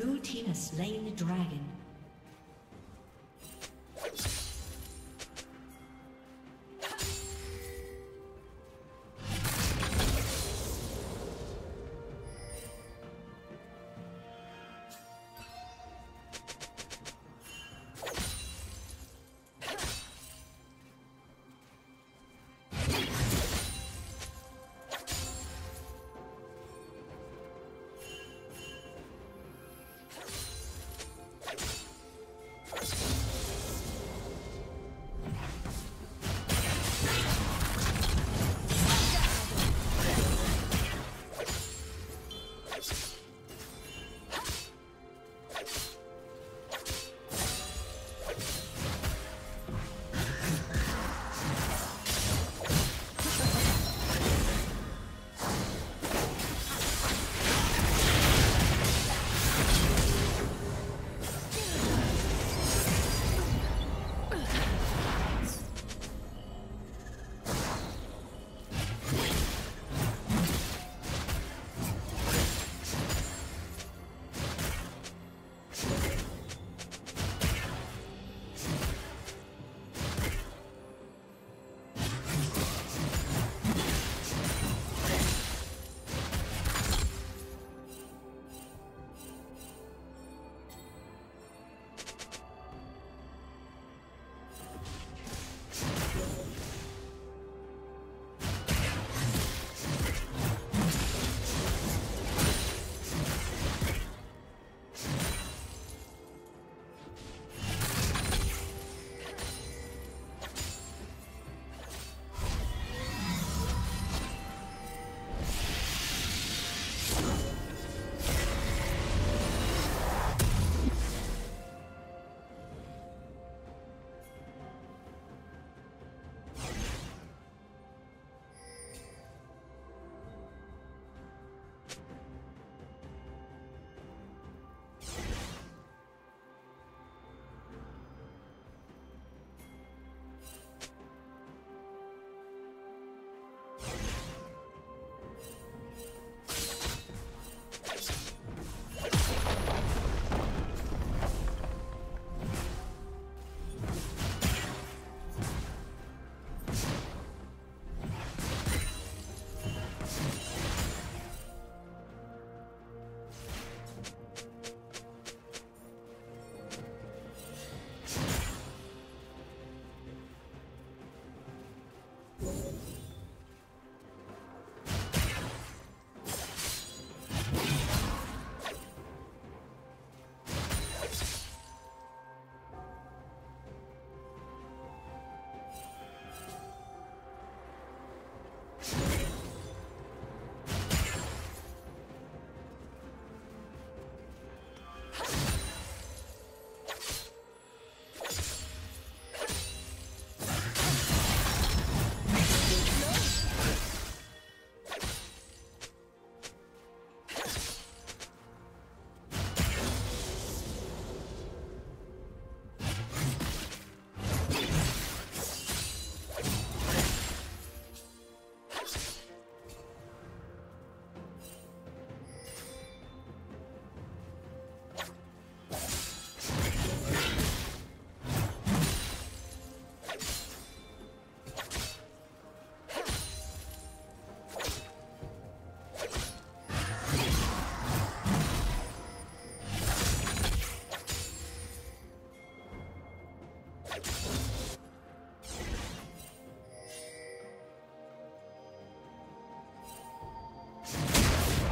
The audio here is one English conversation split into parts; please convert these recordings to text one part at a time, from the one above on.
Blue team has slain the dragon.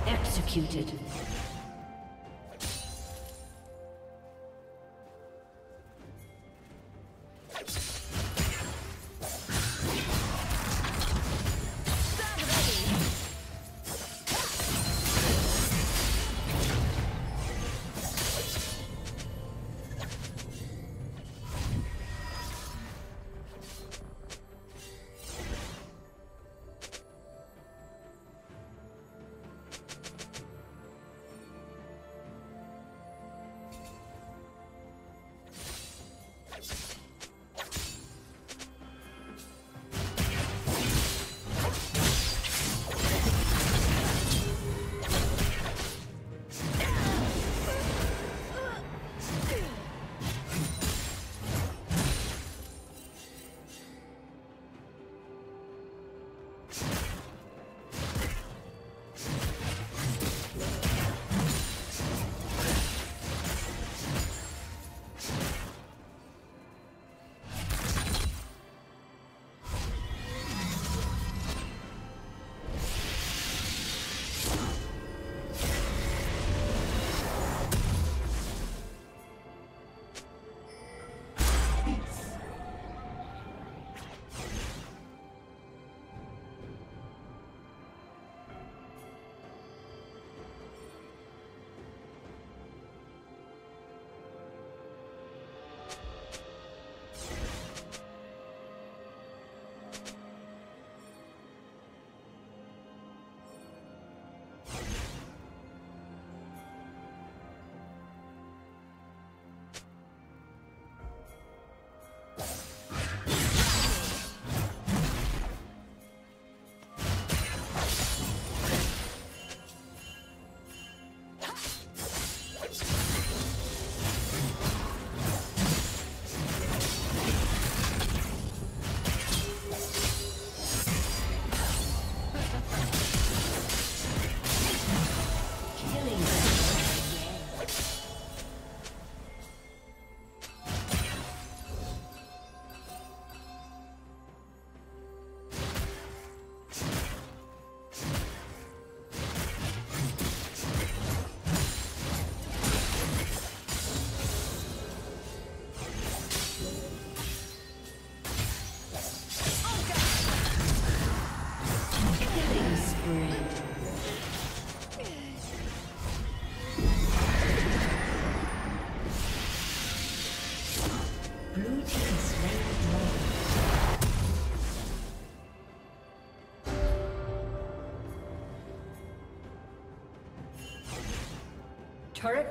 Executed. Turret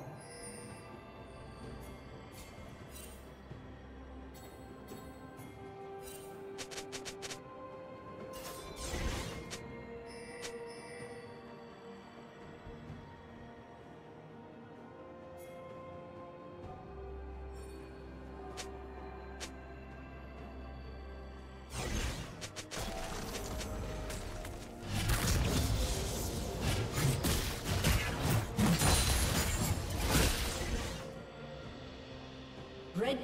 Red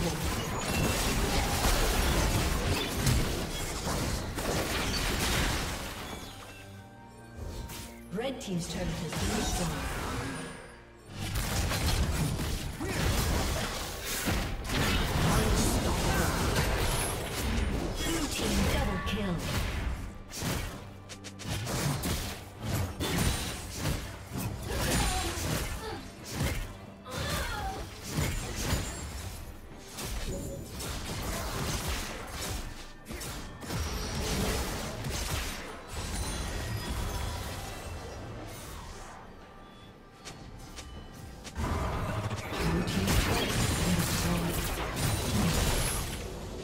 unstoppable. Red team's turret has been destroyed.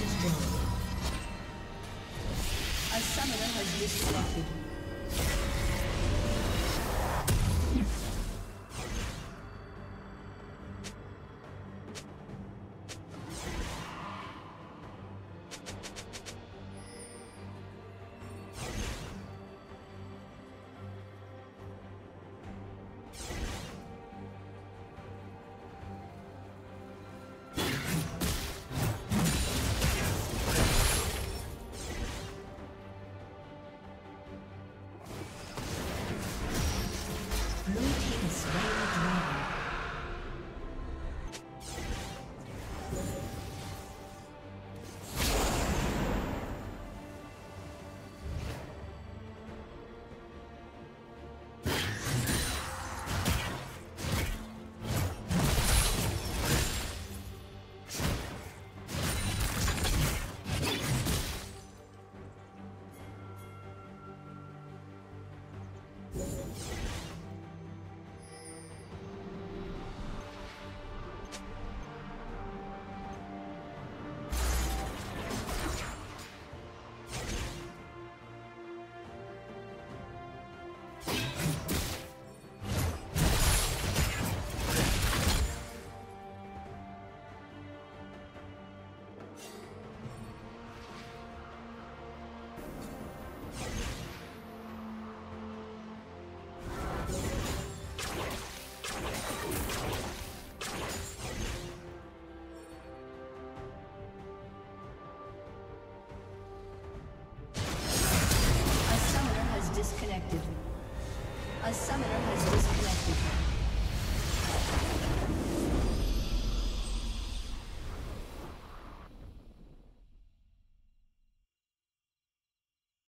destroyed. A summoner has disconnected.